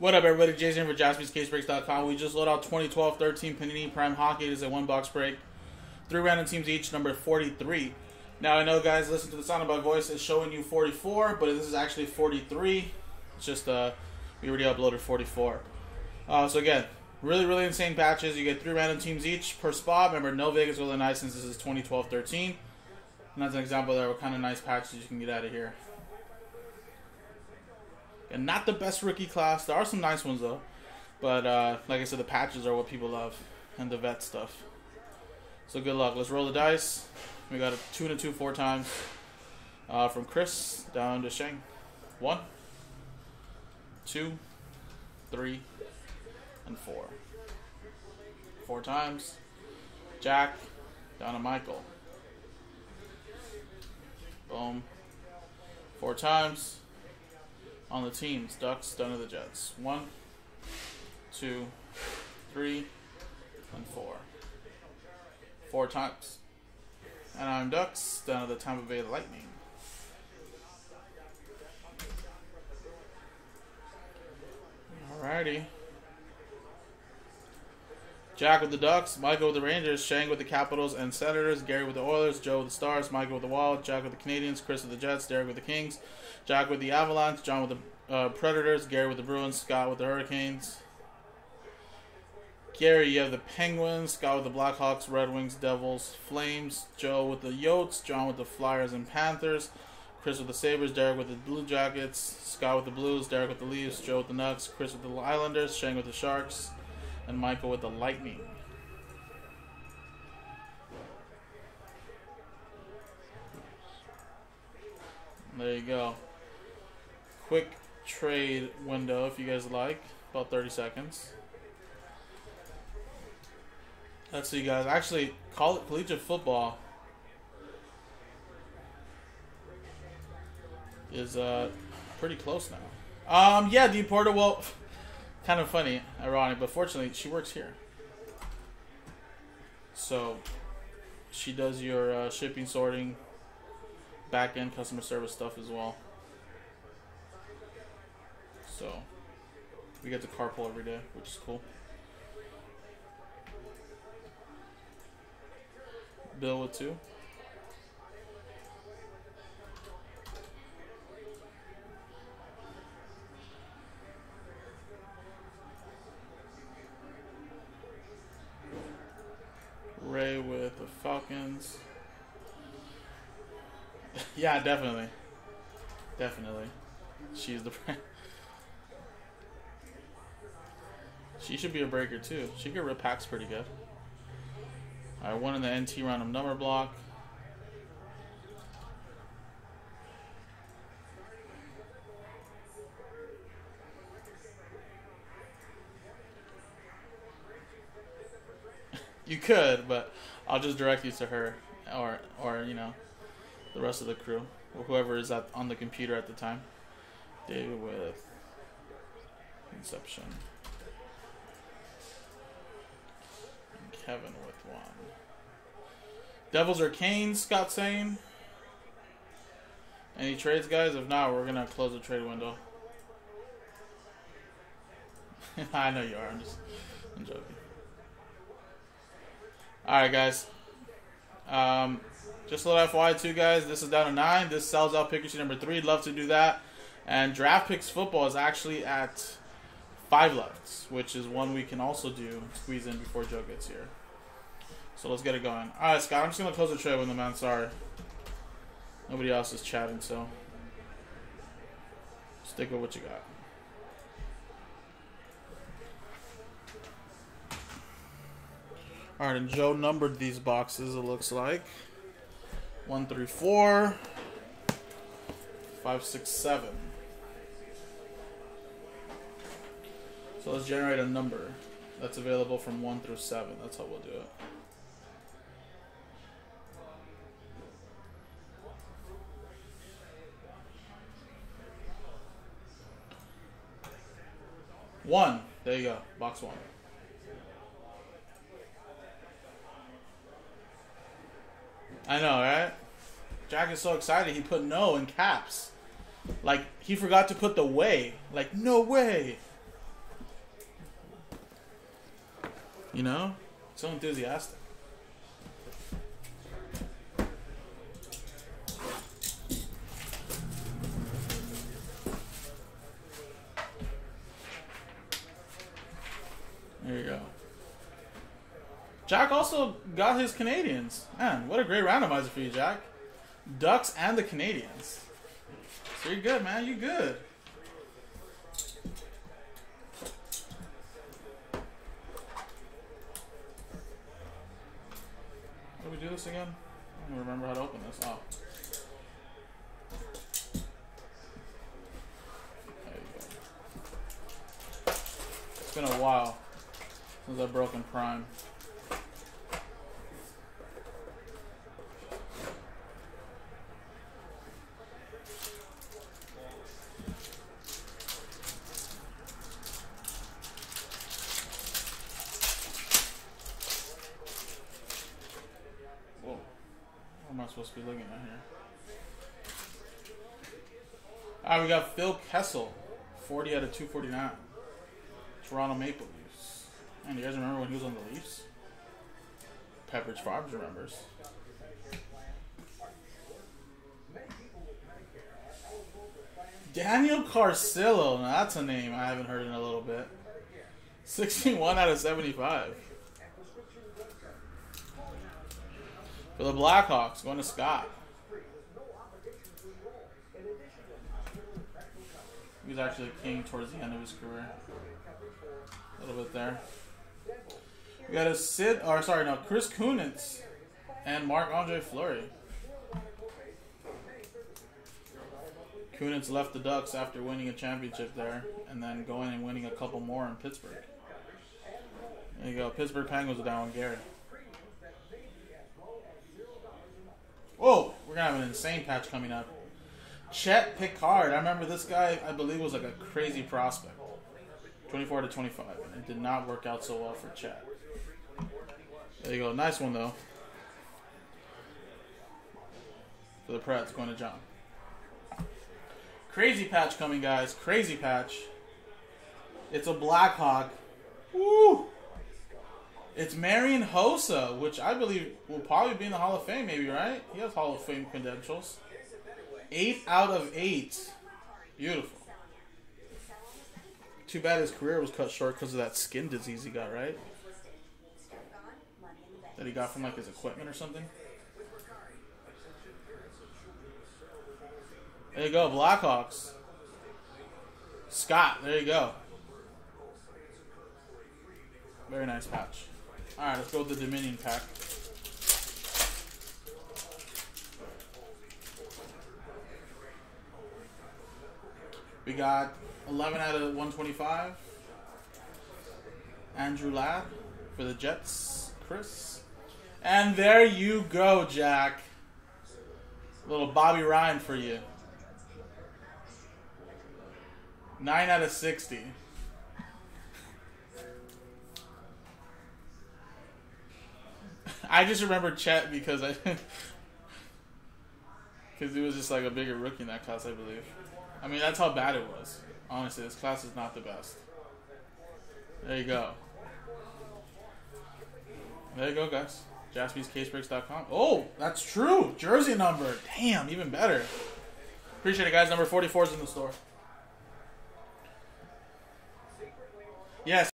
What up, everybody? Jason for JaspysCaseBreaks.com. We just loaded out 2012-13 Panini Prime Hockey. It is a one-box break. 3 random teams each, number 43. Now, I know, guys, listen to the sound of my voice. It's showing you 44, but this is actually 43. It's just, we already uploaded 44. So, again, really insane patches. You get 3 random teams each per spot. Remember, no Vegas really nice since this is 2012-13. And that's an example there of what kind of nice patches you can get out of here. And not the best rookie class. There are some nice ones, though. But, like I said, the patches are what people love. And the vet stuff. So, good luck. Let's roll the dice. We got a 2 and a 2 4 times. From Chris down to Shang. 1, 2, 3, and 4. 4 times. Jack down to Michael. Boom. 4 times. On the teams, Ducks down to the Jets. 1, 2, 3, and 4. 4 times. And I'm Ducks down to the Tampa Bay Lightning. Alrighty. Jack with the Ducks, Michael with the Rangers, Shang with the Capitals and Senators, Gary with the Oilers, Joe with the Stars, Michael with the Wild, Jack with the Canadians, Chris with the Jets, Derek with the Kings, Jack with the Avalanche, John with the Predators, Gary with the Bruins, Scott with the Hurricanes. Gary, you have the Penguins, Scott with the Blackhawks, Red Wings, Devils, Flames, Joe with the Yotes, John with the Flyers and Panthers, Chris with the Sabres, Derek with the Blue Jackets, Scott with the Blues, Derek with the Leafs, Joe with the Nucks, Chris with the Islanders, Shang with the Sharks, and Michael with the Lightning. There you go. Quick trade window if you guys like. About 30 seconds. Let's see, guys. Actually, call it collegiate football. Is pretty close now. Yeah, the importer will... Kind of funny, ironic, but fortunately, she works here. So, she does your shipping, sorting, back-end customer service stuff as well. So, we get to carpool every day, which is cool. Bill with 2. Ray with the Falcons. Yeah, definitely. Definitely. She's the... She should be a breaker, too. She could rip packs pretty good. Alright, 1 in the NT random number block. You could, but I'll just direct you to her or you know, the rest of the crew or whoever is on the computer at the time. David with Inception. And Kevin with 1. Devils or Canes, Scott saying. Any trades, guys? If not, we're gonna close the trade window. I know you are, I'm joking. Alright, guys. Just a little FY too, guys. This is down to 9. This sells out pick issue number 3. Love to do that. And Draft Picks Football is actually at 5 lefts, which is one we can also do. Squeeze in before Joe gets here. So let's get it going. Alright, Scott. I'm just going to close the trade window, man. Sorry. Nobody else is chatting, so stick with what you got. Alright, and Joe numbered these boxes, it looks like. 1 through 4, 5, 6, 7. So let's generate a number that's available from 1 through 7. That's how we'll do it. One. There you go. Box 1. I know, right? Jack is so excited. He put "no" in caps. Like, he forgot to put the "way." Like, no way. You know? So enthusiastic. There you go. Jack also got his Canadians. Man, what a great randomizer for you, Jack. Ducks and the Canadians. So you're good, man. You're good. How do we do this again? I don't remember how to open this. Oh. There you go. It's been a while since I've broken Prime. Looking at here. Alright, we got Phil Kessel, 40/249. Toronto Maple Leafs. And you guys remember when he was on the Leafs? Pepperidge Farms remembers. Daniel Carcillo. Now that's a name I haven't heard in a little bit. 61/75. For the Blackhawks, going to Scott. He was actually a king towards the end of his career. A little bit there. We got a Chris Kunitz and Marc Andre Fleury. Kunitz left the Ducks after winning a championship there and then going and winning a couple more in Pittsburgh. There you go. Pittsburgh Penguins with that one, Gary. Whoa, we're going to have an insane patch coming up. Chet Picard. I remember this guy, I believe, was like a crazy prospect. 24/25. And it did not work out so well for Chet. There you go. Nice one, though. For the Preds, going to John. Crazy patch coming, guys. Crazy patch. It's a Blackhawk. Woo! It's Marian Hossa, which I believe will probably be in the Hall of Fame, maybe, right? He has Hall of Fame credentials. 8/8. Beautiful. Too bad his career was cut short because of that skin disease he got, right? That he got from, like, his equipment or something. There you go, Blackhawks. Scott, there you go. Very nice patch. Alright, let's go with the Dominion pack. We got 11/125. Andrew Ladd for the Jets. Chris. And there you go, Jack. Little Bobby Ryan for you. 9/60. I just remember Chet because he was just like a bigger rookie in that class, I believe. I mean, that's how bad it was. Honestly, this class is not the best. There you go. There you go, guys. JaspysCaseBreaks.com. Oh, that's true. Jersey number. Damn, even better. Appreciate it, guys. Number 44 is in the store. Yes.